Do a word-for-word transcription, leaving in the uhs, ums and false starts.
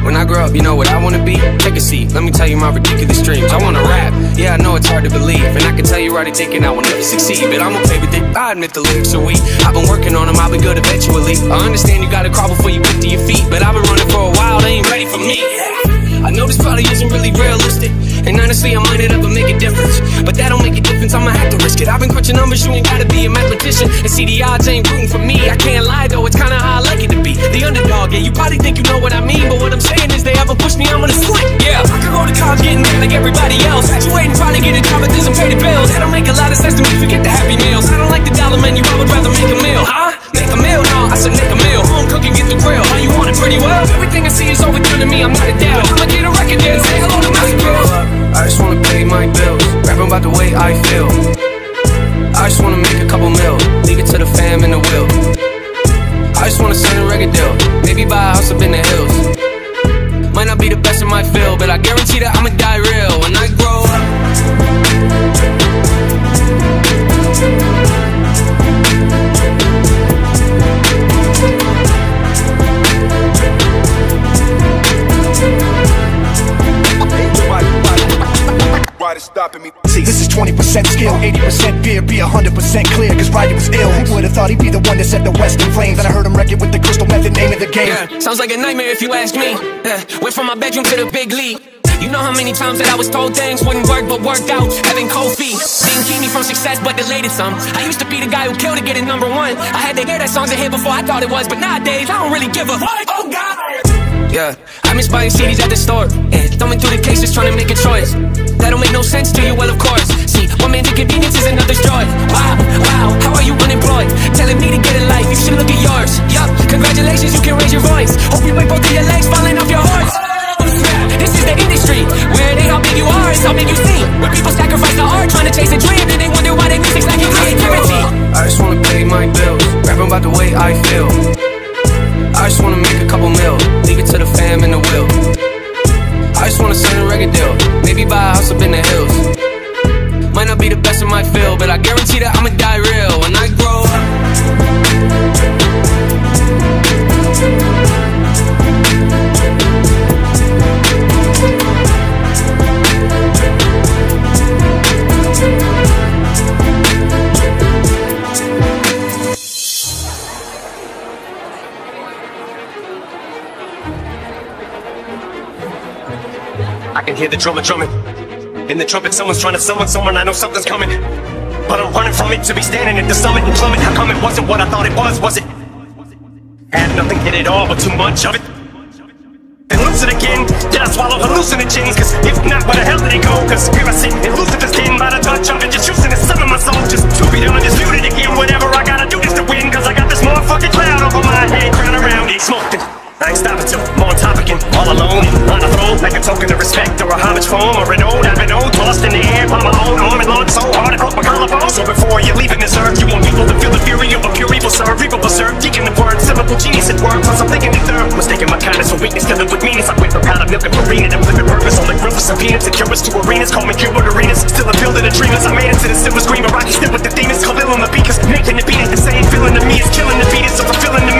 When I grow up, you know what I wanna be? Take a seat, let me tell you my ridiculous dreams. I wanna rap, yeah, I know it's hard to believe. And I can tell you're already thinking I will never succeed. But I'm okay with it, I admit the lyrics are weak. I've been working on them, I'll be good eventually. I understand you gotta crawl before you get to your feet. But I've been running for a while, they ain't ready for me. I know this probably isn't really realistic. And honestly, I might end up and make a difference. But that don't make a difference, I'ma have to risk it. I've been crunching numbers, you ain't gotta be a mathematician. And see, the odds ain't rooting for me. I can't lie though, it's kinda how I like it to be. The underdog, yeah, you probably think you know what I mean. But what I'm saying is they ever push me, I'm gonna slip. Yeah, I could go to college getting mad like everybody else. Graduating, trying to get a job, but there's some paid bills. That don't make a lot of sense to me, forget the happy meals. I don't like the dollar menu, I would rather make a meal. Huh? Make a meal? No, I said make a meal. Home cooking, get the grill. Now you want it pretty well? Everything I see is overdone to me, I'm not a doubt. I'ma get a record deal, say hello to my girls. I just wanna pay my bills, rapping about the way I feel. I just wanna make a couple mil, leave it to the fam and the will. I just wanna sign a record deal, maybe buy a house up in the hills. Might not be the best in my field, but I guarantee that I'ma die real when I grow up. Stopping me. See, this is twenty percent skill, eighty percent fear, be one hundred percent clear, cause Roddy was ill. Who would've thought he'd be the one that set the West in flames? And I heard him wreck it with the crystal method, name of the game. Yeah, sounds like a nightmare if you ask me. Yeah, went from my bedroom to the big league. You know how many times that I was told things wouldn't work, but worked out, having cold feet. Didn't keep me from success, but delayed it some. I used to be the guy who killed to get it number one. I had to hear that song's a hit before I thought it was, but nowadays, I don't really give a fuck. Oh God! Yeah, I'm just buying C Ds at the store. Yeah, thumbing through the cases, trying to make a choice. That'll make no sense to you, well of course. See, one man's inconvenience is another's joy. Wow, wow, how are you unemployed? Telling me to get a life, you should look at yours. Yup, congratulations, you can raise your voice. Hope you break both of your legs falling off your horse. This is the industry, where they how big you are is how big you see. Where people sacrifice the art trying to chase a dream, and they wonder why they music's lacking creativity. I just wanna pay my bills, rapping about the way I feel. I just wanna make a couple mil, leave it to the fam and the will. I just wanna sign a record deal, maybe buy a house up in the hills. Might not be the best in my field, but I guarantee that I'ma die real when I grow up. I can hear the drummer drumming in the trumpet. Someone's trying to summon someone. I know something's coming, but I'm running from it. To be standing at the summit and plummet. How come it wasn't what I thought it was? Was it? Had nothing in it all, but too much of it. Then lose it again. Did I swallow hallucinogens? Cause if not, where the hell did it go? Cause here I sit and lose it again by the touch of it. Just using the sun of my soul, just to be done, disputed again. Whatever I gotta do just to win. Cause I got this motherfucking cloud over my head, crown around it, smoked it. I ain't stopping till I'm on top again, all alone, on a throne, like a token of respect, or a homage form, or an ode, I've been old, tossed in the air, by my own arm and lawn, so hard, I broke my collarbone. So before you're leaving this earth, you want people to feel the fury of a pure evil serve, evil berserk, deacon the word, syllable genius at work, plus I'm thinking the third, mistaking my kindness for weakness, filled with meanness, I went for powder milk and farina, I'm living purpose, on the grill for some peanuts, and curious to arenas, call me Gilbert Arenas, still a building of dreamers, I made it to the silver screen, but Rocky still with the demons, Khalil on the beat, cause making the beat ain't the same, feeling to me is killing the beat, it's so fulfilling to me.